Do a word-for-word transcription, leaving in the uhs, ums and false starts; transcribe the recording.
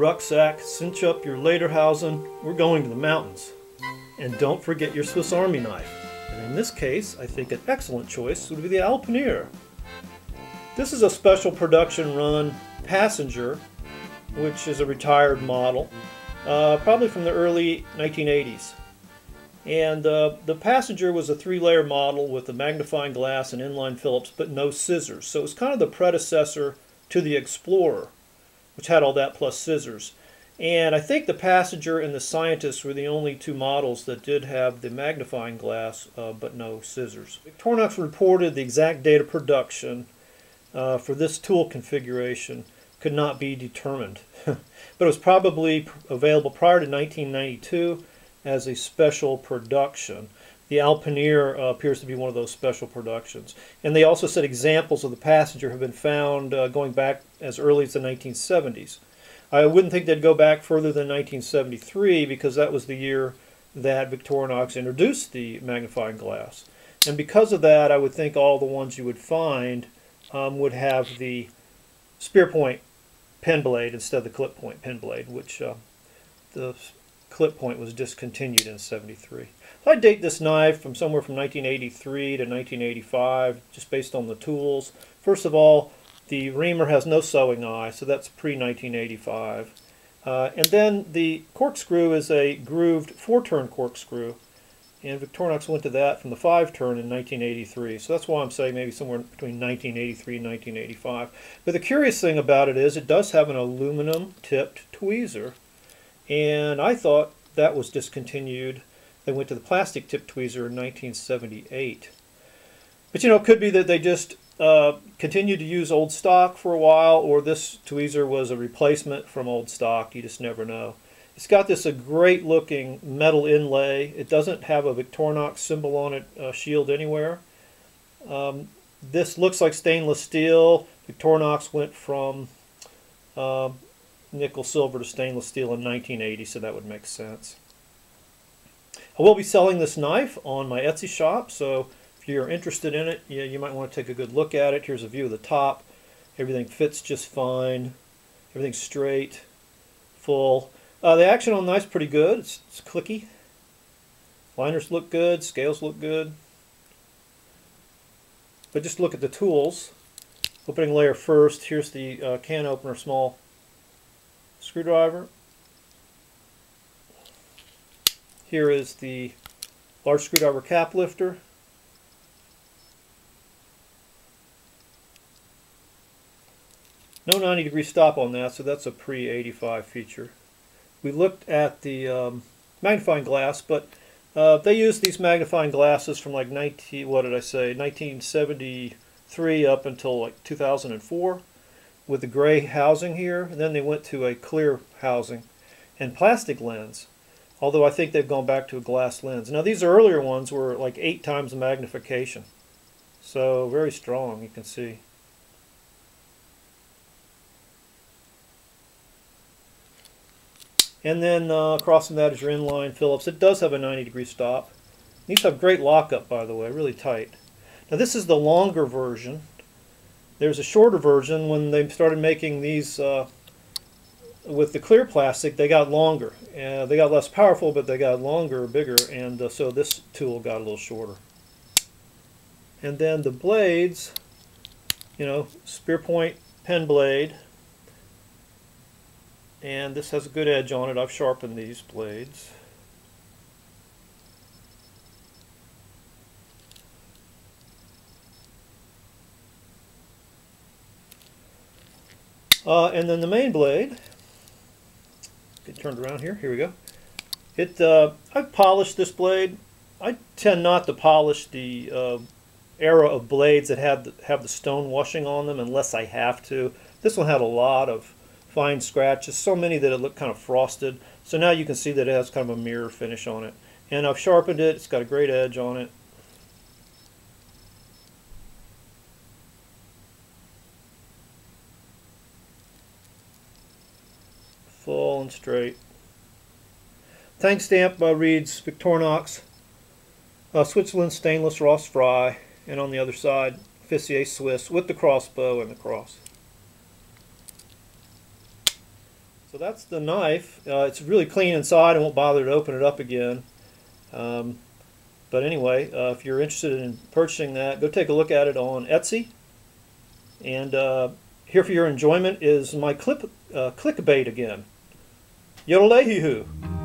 rucksack, cinch up your Lederhausen, we're going to the mountains. And don't forget your Swiss Army knife. And in this case, I think an excellent choice would be the Alpineer. This is a special production run Passenger, which is a retired model, uh, probably from the early nineteen eighties. And uh, the Passenger was a three-layer model with a magnifying glass and inline Phillips, but no scissors. So it was kind of the predecessor to the Explorer, which had all that plus scissors. And I think the Passenger and the Scientist were the only two models that did have the magnifying glass, uh, but no scissors. Victorinox reported the exact date of production uh, for this tool configuration could not be determined, but it was probably available prior to nineteen ninety-two as a special production. The Alpineer uh, appears to be one of those special productions. And they also said examples of the Passenger have been found uh, going back as early as the nineteen seventies. I wouldn't think they'd go back further than nineteen seventy-three because that was the year that Victorinox introduced the magnifying glass. And because of that, I would think all the ones you would find um, would have the spear point pen blade instead of the clip point pen blade, which uh, the clip point was discontinued in seventy-three. So I date this knife from somewhere from nineteen eighty-three to nineteen eighty-five, just based on the tools. First of all, the reamer has no sewing eye, so that's pre-nineteen eighty-five. Uh, and then the corkscrew is a grooved four-turn corkscrew, and Victorinox went to that from the five-turn in nineteen eighty-three. So that's why I'm saying maybe somewhere between nineteen eighty-three and nineteen eighty-five. But the curious thing about it is it does have an aluminum-tipped tweezer, and I thought that was discontinued. They went to the plastic-tipped tweezer in nineteen seventy-eight. But, you know, it could be that they just Uh, continued to use old stock for a while, or this tweezer was a replacement from old stock. You just never know. It's got this a great looking metal inlay. It doesn't have a Victorinox symbol on it, uh, shield anywhere. Um, this looks like stainless steel. Victorinox went from uh, nickel silver to stainless steel in nineteen eighty, so that would make sense. I will be selling this knife on my Etsy shop, so if you're interested in it, yeah, you might want to take a good look at it. Here's a view of the top. Everything fits just fine. Everything's straight, full. Uh, the action on the knife's pretty good. It's, it's clicky. Liners look good. Scales look good. But just look at the tools. Opening layer first. Here's the uh, can opener, small screwdriver. Here is the large screwdriver cap lifter. No ninety degree stop on that, so that's a pre eighty-five feature. We looked at the um, magnifying glass, but uh, they used these magnifying glasses from like nineteen what did I say nineteen seventy-three up until like two thousand four with the gray housing here, and then they went to a clear housing and plastic lens, although I think they've gone back to a glass lens. Now these earlier ones were like eight times the magnification, so very strong, you can see. And then uh, across from that is your inline Phillips. It does have a ninety degree stop. These have great lockup, by the way, really tight. Now this is the longer version. There's a shorter version. When they started making these uh, with the clear plastic, they got longer. Uh, they got less powerful, but they got longer, bigger, and uh, so this tool got a little shorter. And then the blades, you know, spear point pen blade. And this has a good edge on it. I've sharpened these blades. Uh, and then the main blade, get turned around here, here we go. It, uh, I've polished this blade. I tend not to polish the uh, era of blades that have the, have the stone washing on them unless I have to. This one had a lot of fine scratches, so many that it looked kind of frosted. So now you can see that it has kind of a mirror finish on it. And I've sharpened it. It's got a great edge on it. Full and straight. Thanks stamp by Reed's Victorinox, uh, Switzerland Stainless Ross Fry, and on the other side, Fissier Swiss with the crossbow and the cross. So that's the knife. Uh, it's really clean inside. I won't bother to open it up again. Um, but anyway, uh, if you're interested in purchasing that, go take a look at it on Etsy. And uh, here for your enjoyment is my clip, uh, clickbait again. Yodelayhoo!